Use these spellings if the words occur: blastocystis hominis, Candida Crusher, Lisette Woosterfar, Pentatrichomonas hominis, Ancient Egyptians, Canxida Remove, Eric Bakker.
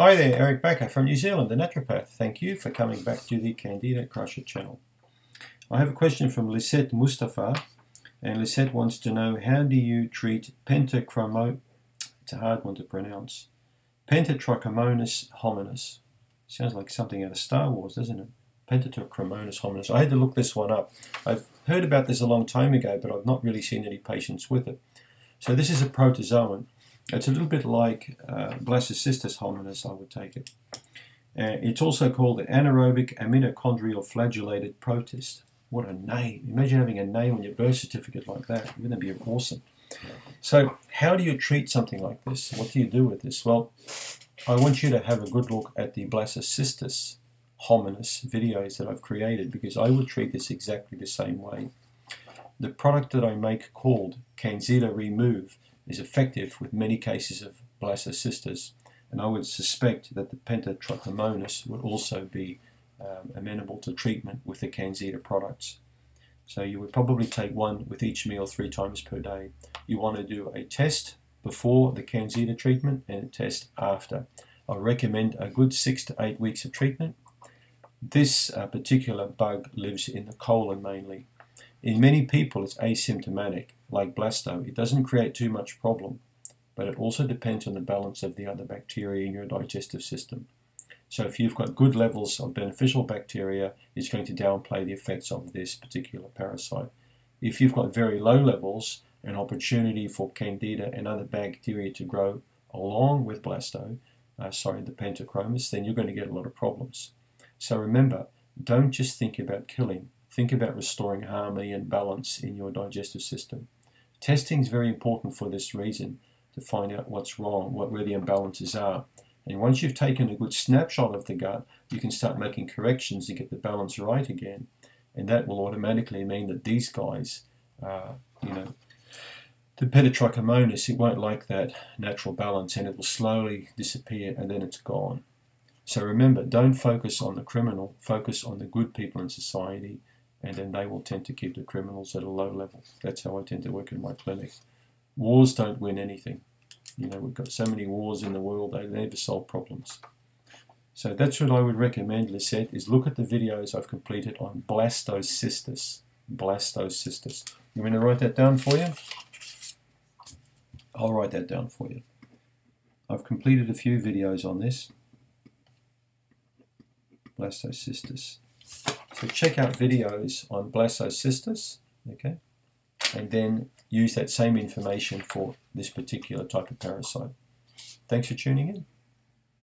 Hi there, Eric Bakker from New Zealand, the naturopath. Thank you for coming back to the Candida Crusher channel. I have a question from Lisette Woosterfar, and Lisette wants to know, how do you treat Pentatrichomonas hominis? Sounds like something out of Star Wars, doesn't it? Pentatrichomonas hominis. I had to look this one up. I've heard about this a long time ago, but I've not really seen any patients with it. So this is a protozoan. It's a little bit like blastocystis hominis, I would take it. It's also called the anaerobic aminochondrial flagellated protist. What a name. Imagine having a name on your birth certificate like that. Wouldn't that be awesome? So how do you treat something like this? What do you do with this? Well, I want you to have a good look at the blastocystis hominis videos that I've created, because I would treat this exactly the same way. The product that I make called Canxida Remove is effective with many cases of blastocystis, and I would suspect that the Pentatrichomonas would also be amenable to treatment with the Canxida products. So you would probably take one with each meal 3 times per day. You want to do a test before the Canxida treatment and a test after. I recommend a good 6 to 8 weeks of treatment. This particular bug lives in the colon mainly. In many people it's asymptomatic, like blasto. It doesn't create too much problem, but it also depends on the balance of the other bacteria in your digestive system. So if you've got good levels of beneficial bacteria, it's going to downplay the effects of this particular parasite. If you've got very low levels, an opportunity for Candida and other bacteria to grow along with the Pentatrichomonas, then you're going to get a lot of problems. So remember, don't just think about killing. Think about restoring harmony and balance in your digestive system. Testing is very important for this reason, to find out what's wrong, where the imbalances are. And once you've taken a good snapshot of the gut, you can start making corrections to get the balance right again. And that will automatically mean that these guys, the Pentatrichomonas, it won't like that natural balance, and it will slowly disappear and then it's gone. So remember, don't focus on the criminal, focus on the good people in society, and then they will tend to keep the criminals at a low level. That's how I tend to work in my clinic. Wars don't win anything. You know, we've got so many wars in the world, they never solve problems. So that's what I would recommend, Lisette, is look at the videos I've completed on blastocystis. Blastocystis. You want me to write that down for you? I'll write that down for you. I've completed a few videos on this. Blastocystis. So check out videos on blastocystis, okay, and then use that same information for this particular type of parasite. Thanks for tuning in.